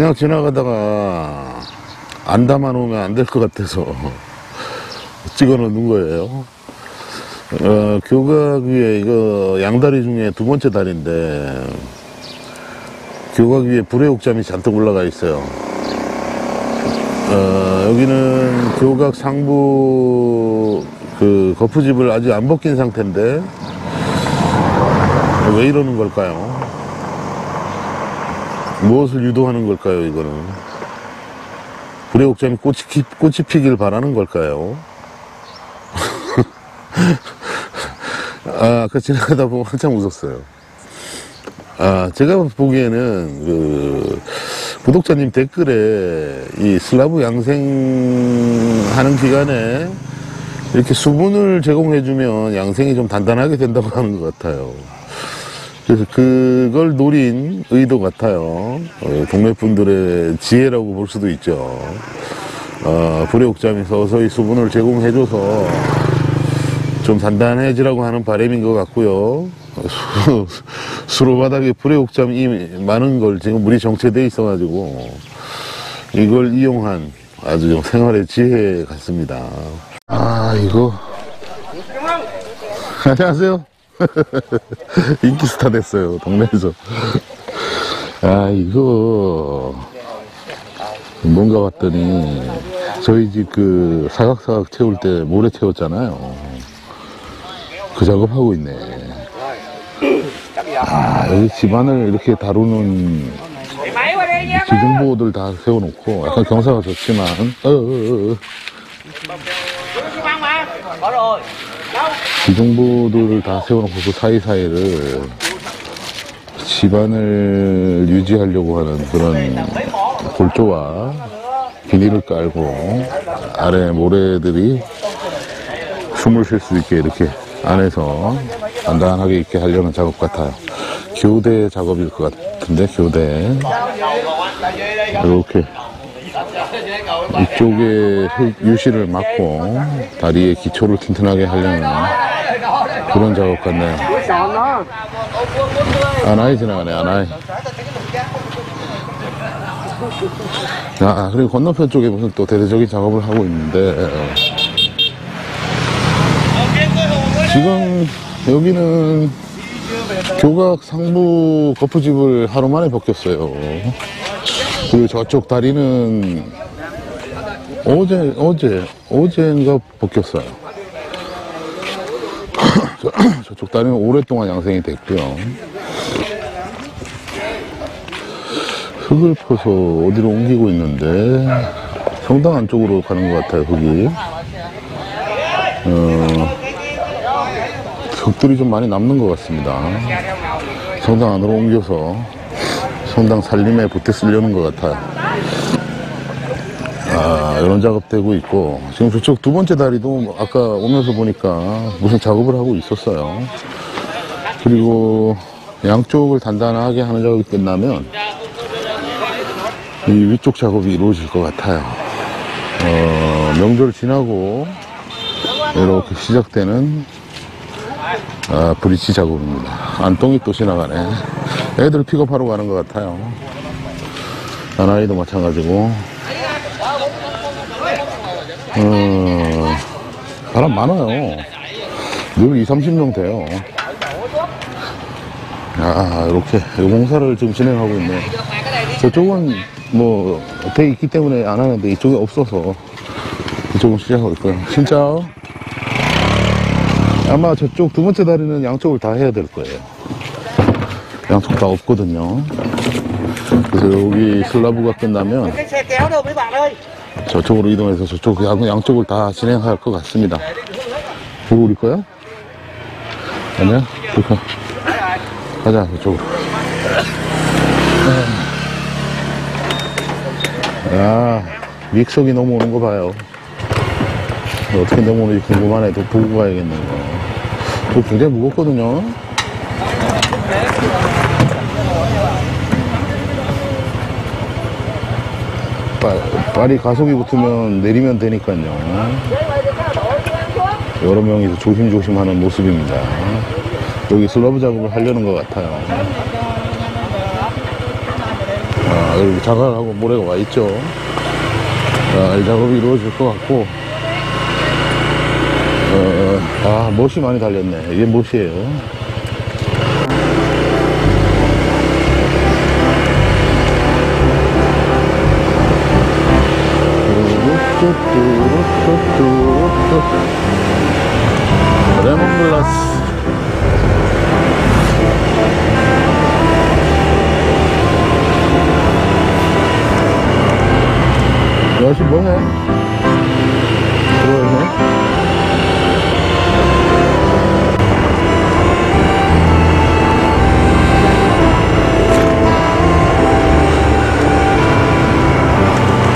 그냥 지나가다가 안 담아놓으면 안 될 것 같아서 찍어놓는 거예요. 교각 위에 이거 양다리 중에 두 번째 다리인데 교각 위에 불의 옥잠이 잔뜩 올라가 있어요. 여기는 교각 상부 그 거푸집을 아직 안 벗긴 상태인데 왜 이러는 걸까요? 무엇을 유도하는 걸까요? 이거는 불의 옥잠이 꽃이 피길 바라는 걸까요? 아까 지나가다 보면 한참 웃었어요. 제가 보기에는 그 구독자님 댓글에 이 슬라브 양생하는 기간에 이렇게 수분을 제공해주면 양생이 좀 단단하게 된다고 하는 것 같아요. 그래서 그걸 노린 의도 같아요. 동네 분들의 지혜라고 볼 수도 있죠. 불의 옥잠이 서서히 수분을 제공해줘서 좀 단단해지라고 하는 바람인 것 같고요. 수로바닥에 불의 옥잠이 많은 걸 지금 물이 정체되어 있어가지고 이걸 이용한 아주 좀 생활의 지혜 같습니다. 이거. 안녕하세요. 인기스타 됐어요, 동네에서. 이거 뭔가 봤더니 저희 집 그 사각사각 채울 때 모래 채웠잖아요. 그 작업하고 있네. 여기 집안을 이렇게 다루는 기준보호들 다 세워놓고 약간 경사가 좋지만 기둥보들을 다 세워놓고 그 사이사이를 집안을 유지하려고 하는 그런 골조와 비닐을 깔고 아래 모래들이 숨을 쉴 수 있게 이렇게 안에서 단단하게 있게 하려는 작업 같아요. 교대 작업일 것 같은데, 교대. 이렇게. 이쪽에 유실을 막고 다리에 기초를 튼튼하게 하려는 그런 작업 같네요. 아나이 지나가네, 아나이. 그리고 건너편 쪽에 무슨 또 대대적인 작업을 하고 있는데, 지금 여기는 교각 상부 거푸집을 하루 만에 벗겼어요. 그리고 저쪽 다리는 어제인가 벗겼어요. 저쪽 다리는 오랫동안 양생이 됐고요. 흙을 퍼서 어디로 옮기고 있는데 성당 안쪽으로 가는 것 같아요, 흙이. 흙들이 좀 많이 남는 것 같습니다. 성당 안으로 옮겨서 성당 살림에 보태 쓰려는 것 같아요. 이런 작업되고 있고, 지금 저쪽 두 번째 다리도 아까 오면서 보니까 무슨 작업을 하고 있었어요. 그리고 양쪽을 단단하게 하는 작업이 끝나면 이 위쪽 작업이 이루어질 것 같아요. 명절 지나고 이렇게 시작되는 브릿지 작업입니다. 안동이 또 지나가네. 애들 픽업하러 가는 것 같아요. 아나이도 마찬가지고. 바람 많아요. 늘 20~30명 돼요. 이렇게 공사를 지금 진행하고 있네. 저쪽은 뭐 돼 있기 때문에 안 하는데 이쪽에 없어서 이쪽은 시작할 거예요. 진짜 아마 저쪽 두 번째 다리는 양쪽을 다 해야 될 거예요. 양쪽 다 없거든요. 그래서 여기 슬라브가 끝나면 저쪽으로 이동해서 저쪽 양쪽을 다 진행할 것 같습니다. 그리고 우리 거야? 아니야? 그럴까? 가자, 저쪽으로. 믹서기 넘어오는 거 봐요. 어떻게 넘어오는지 궁금하네. 또 보고 가야겠네. 이거 굉장히 무겁거든요. 발이 가속이 붙으면 내리면 되니까요. 여러 명이서 조심조심 하는 모습입니다. 여기 슬러브 작업을 하려는 것 같아요. 여기 장산하고 모래가 와 있죠. 작업이 이루어질 것 같고, 못이 많이 달렸네. 이게 못이에요. 레몬글라스. 역시 뭐해? 들어오네.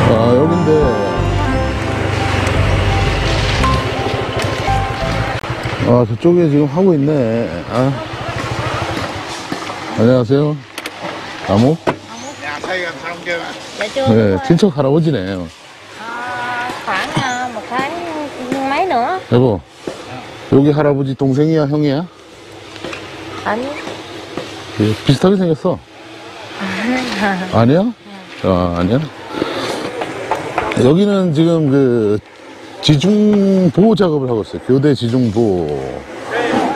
아, 여긴데. 아, 저쪽에 지금 하고 있네. 아. 안녕하세요. 아모? 네, 친척 할아버지네요. 아, 뭐, 간, 많이 넣어. 여보, 여기 할아버지 동생이야, 형이야? 아니. 예, 비슷하게 생겼어. 아니야? 아, 아니야? 여기는 지금 그, 지중보호 작업을 하고 있어요. 교대 지중보호.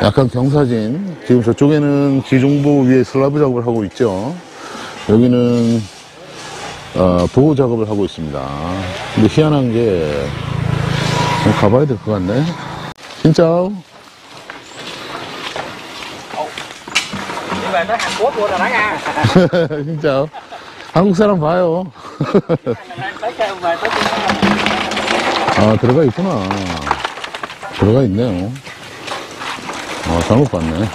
약간 경사진. 지금 저쪽에는 지중보호 위에 슬라브 작업을 하고 있죠. 여기는 보호 작업을 하고 있습니다. 근데 희한한 게 좀 가봐야 될 것 같네. 진짜. 진짜. 한국 사람 봐요. 아, 들어가 있구나. 들어가 있네요. 아, 잘못 봤네.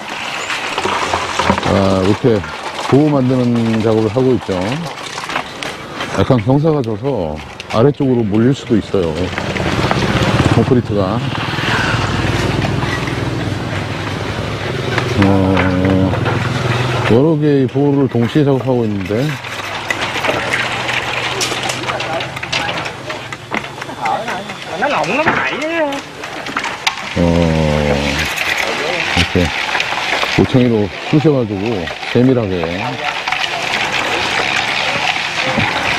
아, 이렇게 보호 만드는 작업을 하고 있죠. 약간 경사가 져서 아래쪽으로 몰릴 수도 있어요. 콘크리트가. 여러 개의 보호를 동시에 작업하고 있는데. 이렇게 올챙이로 쑤셔가지고 세밀하게.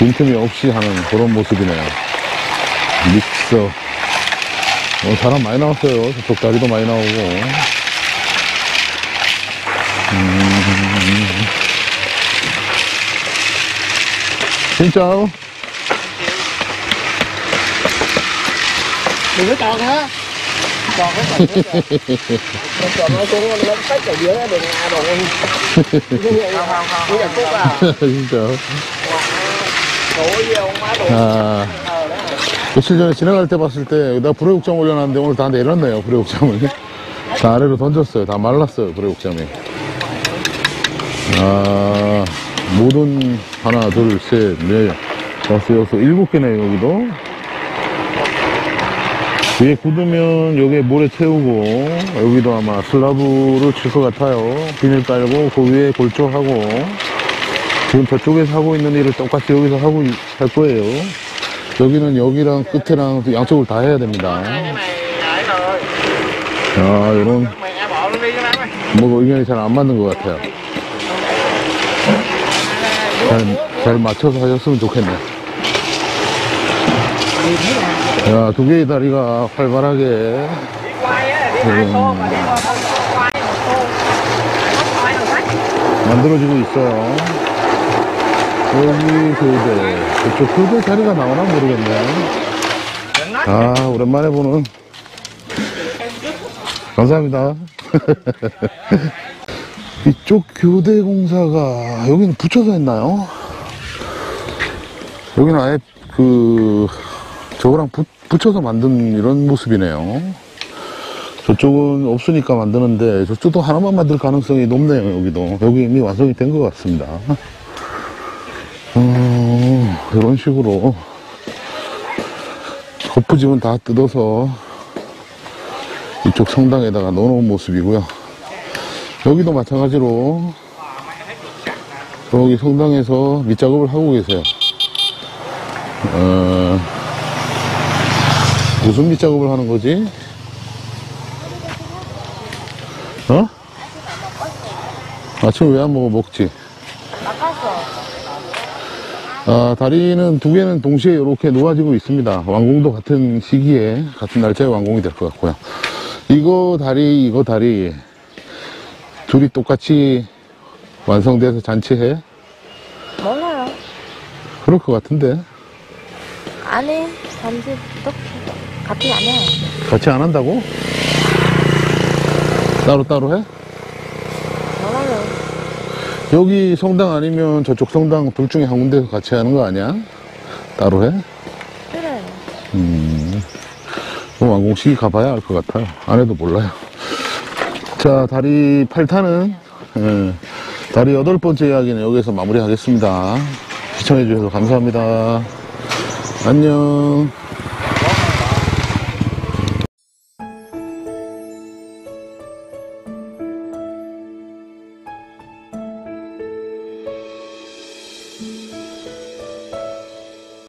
빈틈이 없이 하는 그런 모습이네요. 믹서. 사람 많이 나왔어요. 저쪽 다리도 많이 나오고. 진짜. 이거 짱아? 진짜. 며칠 전에 지나갈 때 봤을 때 여기다 불어육점 올려놨는데 오늘 다 내렸네요. 불어육점을 다 아래로 던졌어요. 다 말랐어요. 불어육점이. 아, 모든 하나 둘 셋 넷 다섯 여섯 일곱 개네요. 여기도 위에 굳으면 여기에 모래 채우고, 여기도 아마 슬라브를 칠 것 같아요. 비닐 깔고 그 위에 골조하고, 지금 저쪽에서 하고 있는 일을 똑같이 여기서 하고 할 거예요. 여기는 여기랑 끝에랑 양쪽을 다 해야 됩니다. 아, 이런 뭐 의견이 잘 안 맞는 것 같아요. 잘 맞춰서 하셨으면 좋겠네. 야, 두 개의 다리가 활발하게. 만들어지고 있어요. 여기 교대, 그쪽 교대 자리가 나오나 모르겠네. 아, 오랜만에 보는. 감사합니다. 이쪽 교대 공사가, 여기는 붙여서 했나요? 여기는 아예 저거랑 붙여서 만든 이런 모습이네요. 저쪽은 없으니까 만드는데, 저쪽도 하나만 만들 가능성이 높네요, 여기도. 여기 이미 완성이 된 것 같습니다. 이런 식으로 거푸집은 다 뜯어서 이쪽 성당에다가 넣어놓은 모습이고요. 여기도 마찬가지로 여기 성당에서 밑작업을 하고 계세요. 무슨 밑작업을 하는 거지? 어? 아침 왜 안 먹어? 먹지? 다리는 두 개는 동시에 이렇게 놓아지고 있습니다. 완공도 같은 시기에 같은 날짜에 완공이 될 것 같고요. 이거 다리 둘이 똑같이 완성돼서 잔치해? 몰라요. 그럴 것 같은데. 아니, 잠시 같이 안 해. 같이 안 한다고? 따로따로 해? 몰라요. 여기 성당 아니면 저쪽 성당 둘 중에 한 군데서 같이 하는 거 아니야? 따로 해? 그래. 그럼 완공 시기 가봐야 알 것 같아요. 안 해도 몰라요. 자, 다리 8탄은 다리 8번째 이야기는 여기서 마무리하겠습니다. 시청해주셔서 감사합니다. 안녕.